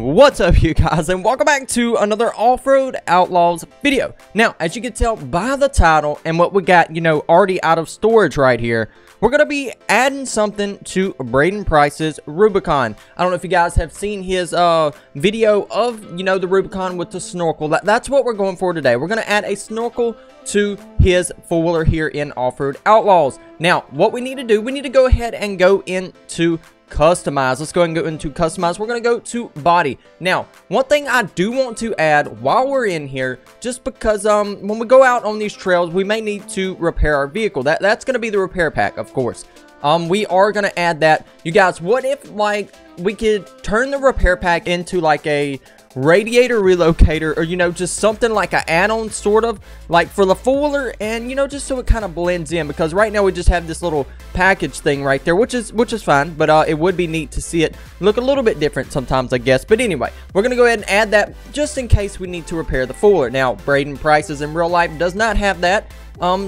What's up, you guys, and welcome back to another Off-Road Outlaws video. Now, as you can tell by the title and what we got, you know, already out of storage right here, we're going to be adding something to Braydon Price's Rubicon. I don't know if you guys have seen his video of, you know, the Rubicon with the snorkel. That's what we're going for today. We're going to add a snorkel to his four-wheeler here in Off-Road Outlaws. Now, what we need to do, we need to go ahead and go into customize. Let's go ahead and go into customize. We're going to go to body. Now, one thing I do want to add while we're in here, just because when we go out on these trails, we may need to repair our vehicle. That's going to be the repair pack, of course. We are going to add that. You guys, what if, like, we could turn the repair pack into, like, a radiator relocator, or, you know, just something like an add-on, sort of like for the four-wheeler, and, you know, just so it kind of blends in, because right now we just have this little package thing right there, which is fine, but it would be neat to see it look a little bit different sometimes, I guess. But anyway, we're gonna go ahead and add that just in case we need to repair the four-wheeler. Now, Braydon Price's in real life does not have that,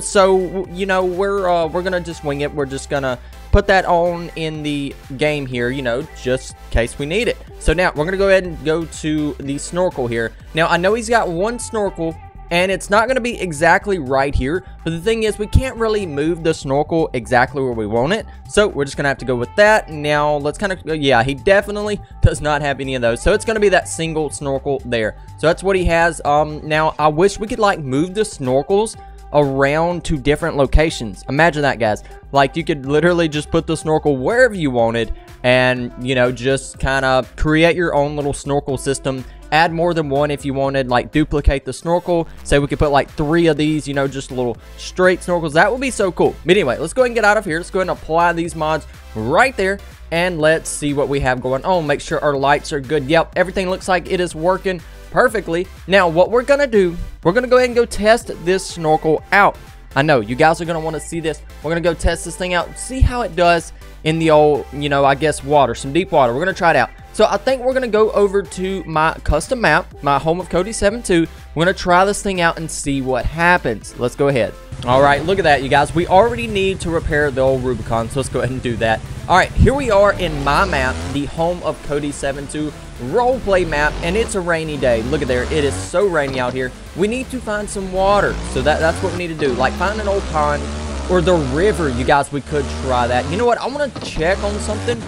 so, you know, we're gonna just wing it. We're just gonna put that on in the game here, you know, just in case we need it. So now we're gonna go ahead and go to the snorkel here. Now, I know he's got one snorkel, and it's not gonna be exactly right here, but the thing is, we can't really move the snorkel exactly where we want it, so we're just gonna have to go with that. Now, let's kind of, yeah, he definitely does not have any of those, so it's gonna be that single snorkel there. So that's what he has. Now, I wish we could, like, move the snorkels around to different locations. Imagine that, guys. Like, you could literally just put the snorkel wherever you wanted, and, you know, just kind of create your own little snorkel system. Add more than one if you wanted, like duplicate the snorkel. Say we could put like three of these, you know, just little straight snorkels. That would be so cool. But anyway, let's go ahead and get out of here. Let's go ahead and apply these mods right there, and let's see what we have going on. Make sure our lights are good. Yep, everything looks like it is working perfectly. Now, what we're gonna do, we're gonna go ahead and go test this snorkel out. I know you guys are gonna want to see this. We're gonna go test this thing out, see how it does in the old, you know, I guess water, some deep water. We're gonna try it out. So I think we're gonna go over to my custom map, my home of Cody 72. We're gonna try this thing out and see what happens. Let's go ahead. All right, look at that, you guys. We already need to repair the old Rubicon, so let's go ahead and do that. All right, here we are in my map, the home of Cody 72 roleplay map, and it's a rainy day. Look at there, it is so rainy out here. We need to find some water, so that's what we need to do. Like, find an old pond or the river, you guys. We could try that. You know what? I want to check on something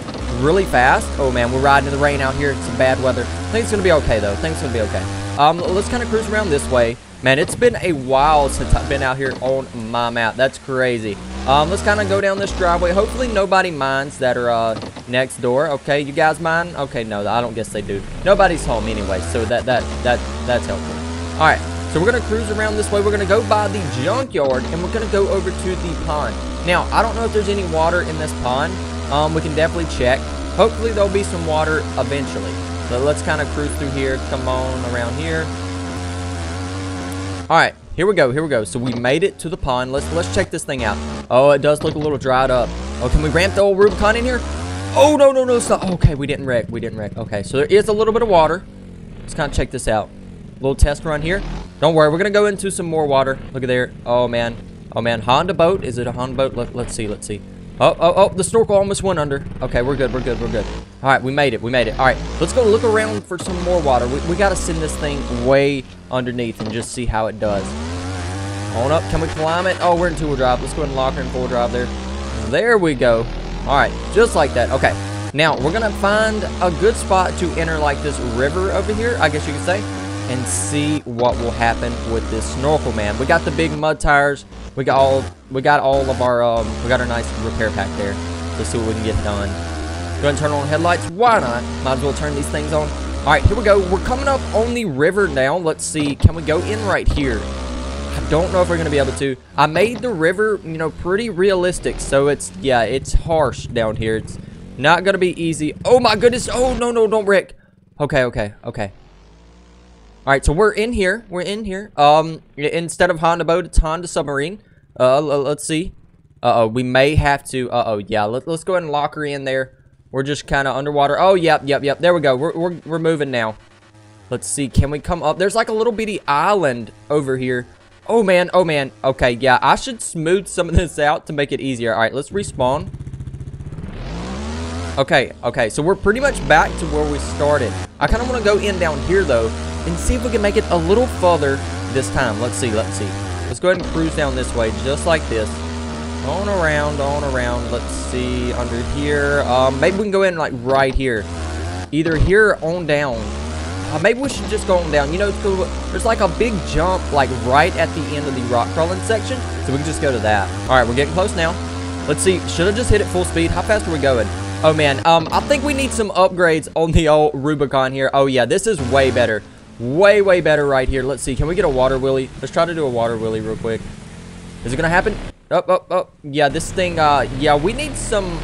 really fast. Oh man, we're riding in the rain out here. It's some bad weather. I think it's gonna be okay though. I think it's gonna be okay. Let's kind of cruise around this way. Man, it's been a while since I've been out here on my map. That's crazy. Let's kind of go down this driveway. Hopefully nobody minds that are next door. Okay, you guys mind? Okay, no, I don't guess they do. Nobody's home anyway, so that's helpful. All right, so we're gonna cruise around this way. We're gonna go by the junkyard, and we're gonna go over to the pond. Now, I don't know if there's any water in this pond. We can definitely check. Hopefully there'll be some water eventually. So let's kind of cruise through here. Come on around here. All right, here we go, here we go. So we made it to the pond. Let's check this thing out. Oh, it does look a little dried up. Oh, can we ramp the old Rubicon in here? Oh, no, no, no, stop. Okay, we didn't wreck. Okay, so there is a little bit of water. Let's kind of check this out. Little test run here. Don't worry, we're gonna go into some more water. Look at there. Oh man, oh man. Honda boat, is it a Honda boat? Let's see. Oh, the snorkel almost went under. Okay, we're good. All right, we made it. All right, let's go look around for some more water. We got to send this thing way underneath and just see how it does. On up, can we climb it? Oh, we're in two-wheel drive. Let's go ahead and lock her in four-wheel drive there. There we go. All right, just like that. Okay, now we're going to find a good spot to enter, like, this river over here, I guess you could say, and see what will happen with this snorkel, man. We got the big mud tires. We got our nice repair pack there. Let's see what we can get done. Go ahead and turn on headlights. Why not? Might as well turn these things on. All right, here we go. We're coming up on the river now. Let's see. Can we go in right here? I don't know if we're gonna be able to. I made the river, you know, pretty realistic. So it's, yeah, it's harsh down here. It's not gonna be easy. Oh my goodness. Oh no, don't wreck. Okay. All right, so we're in here. Instead of Honda boat, it's Honda submarine. Let's see. Uh-oh, we may have to. Uh-oh, yeah, let's go ahead and lock her in there. We're just kind of underwater. Oh, yep, there we go. We're moving now. Let's see, can we come up? There's like a little bitty island over here. Oh man. Okay, yeah, I should smooth some of this out to make it easier. All right, let's respawn. Okay, so we're pretty much back to where we started. I kind of want to go in down here, though, and see if we can make it a little further this time. Let's see. Let's go ahead and cruise down this way, just like this. On around. Let's see, under here. Maybe we can go in, like, right here. Either here or on down. Maybe we should just go on down. You know, there's like a big jump, like, right at the end of the rock crawling section. So we can just go to that. All right, we're getting close now. Let's see. Should I just hit it full speed? How fast are we going? Oh, man. I think we need some upgrades on the old Rubicon here. Oh, yeah. This is way better. Way better right here. Let's see. Can we get a water wheelie? Let's try to do a water wheelie real quick. Is it going to happen? Oh. Yeah, this thing. Yeah, we need some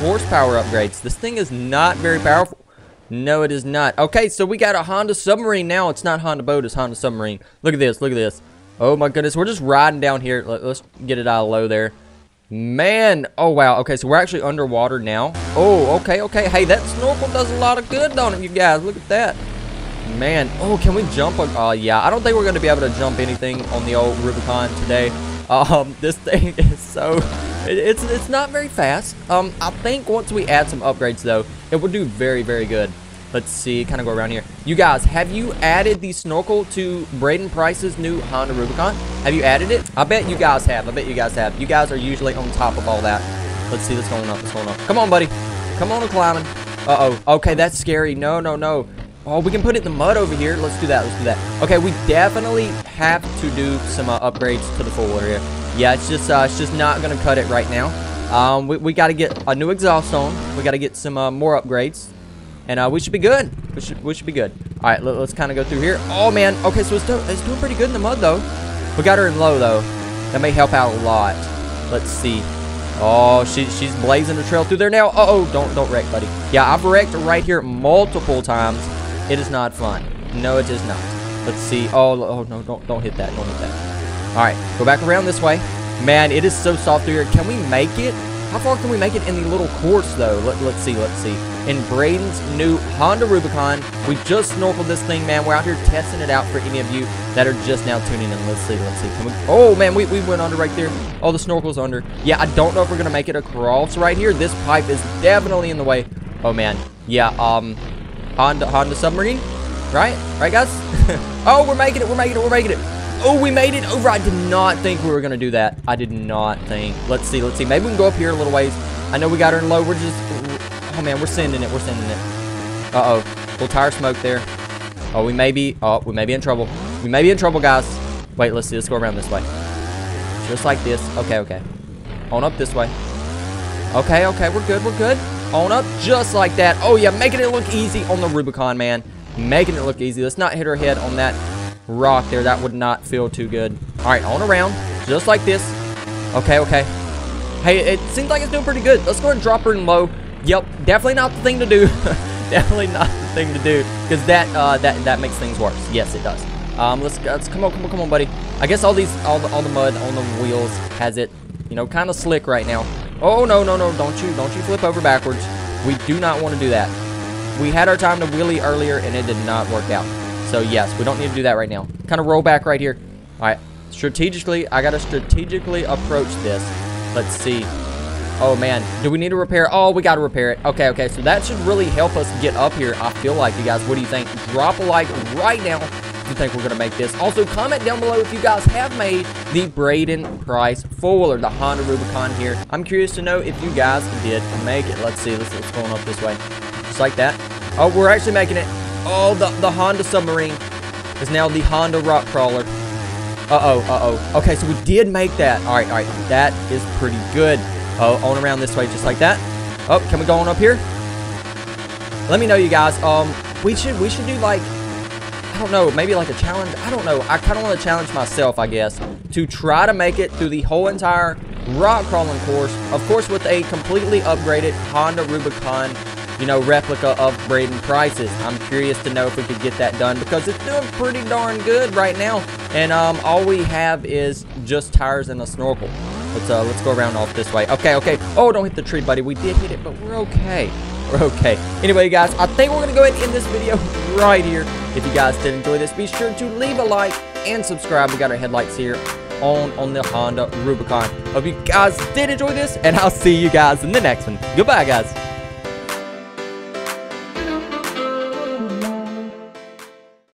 horsepower upgrades. This thing is not very powerful. No, it is not. Okay, so we got a Honda submarine now. It's not Honda boat. It's Honda submarine. Look at this. Oh, my goodness. We're just riding down here. Let's get it out of low there. Man, oh wow. Okay, so we're actually underwater now. Oh, okay. Hey, that snorkel does a lot of good on it, you guys. Look at that. Man, oh, can we jump? Yeah, I don't think we're gonna be able to jump anything on the old Rubicon today. This thing is so it's not very fast. I think once we add some upgrades though, it will do very good. Let's see, kind of go around here. You guys, have you added the snorkel to Braydon Price's new Honda Rubicon? Have you added it? I bet you guys have. You guys are usually on top of all that. Let's see what's going on. Come on, buddy. Come on, climbing. Uh-oh. Okay, that's scary. No. Oh, we can put it in the mud over here. Let's do that. Okay, we definitely have to do some upgrades to the full water here. Yeah, it's just not going to cut it right now. We got to get a new exhaust on. We got to get some more upgrades. And we should be good. We should be good. All right, let's kind of go through here. Oh, man. Okay, so it's doing pretty good in the mud, though. We got her in low, though. That may help out a lot. Let's see. Oh, she's blazing the trail through there now. Uh-oh, don't wreck, buddy. Yeah, I've wrecked right here multiple times. It is not fun. No, it is not. Let's see. Oh no, don't hit that. All right, go back around this way. Man, it is so soft through here. Can we make it? How far can we make it in the little course, though? Let's see. In Braydon's new Honda Rubicon, we just snorkeled this thing, man. We're out here testing it out for any of you that are just now tuning in. Let's see. Can we, oh, man, we went under right there. Oh, the snorkel's under. Yeah, I don't know if we're going to make it across right here. This pipe is definitely in the way. Oh, man. Yeah, Honda submarine, right? Right, guys? Oh, we're making it. Oh, we made it over. I did not think we were going to do that. Let's see. Maybe we can go up here a little ways. I know we got her in low. Oh, man, we're sending it. Uh-oh. Little tire smoke there. Oh, we may be in trouble. We may be in trouble, guys. Wait, let's see. Let's go around this way. Just like this. Okay. On up this way. Okay. We're good. On up just like that. Oh, yeah, making it look easy on the Rubicon, man. Making it look easy. Let's not hit her head on that rock there. That would not feel too good. All right, on around just like this. Okay. Hey, it seems like it's doing pretty good. Let's go ahead and drop her in low. Yep, definitely not the thing to do. Because that makes things worse. Yes, it does. Let's come on, buddy. I guess all the mud on the wheels has it, you know, kind of slick right now. Oh, no. Don't you flip over backwards. We do not want to do that. We had our time to wheelie earlier and it did not work out. So, yes, we don't need to do that right now. Kind of roll back right here. All right. I got to strategically approach this. Let's see. Oh, man. Do we need to repair? Oh, we got to repair it. Okay. So, that should really help us get up here, I feel like. You guys, what do you think? Drop a like right now if you think we're going to make this. Also, comment down below if you guys have made the Braydon Price four-wheeler, the Honda Rubicon here. I'm curious to know if you guys did make it. Let's see. Let's go up this way. Just like that. Oh, we're actually making it. Oh, the Honda submarine is now the Honda rock crawler. Uh-oh. Okay, so we did make that. All right. That is pretty good. Oh, on around this way, just like that. Oh, can we go on up here? Let me know, you guys. We should do, like, I don't know, maybe like a challenge. I don't know. I kind of want to challenge myself, I guess, to try to make it through the whole entire rock crawling course. Of course, with a completely upgraded Honda Rubicon, you know, replica of Braydon Price's. I'm curious to know if we could get that done because it's doing pretty darn good right now. And all we have is just tires and a snorkel. Let's go around off this way. Okay. Oh, don't hit the tree, buddy. We did hit it, but we're okay. Anyway, guys, I think we're going to go ahead and end this video right here. If you guys did enjoy this, be sure to leave a like and subscribe. We got our headlights here on the Honda Rubicon. Hope you guys did enjoy this, and I'll see you guys in the next one. Goodbye, guys.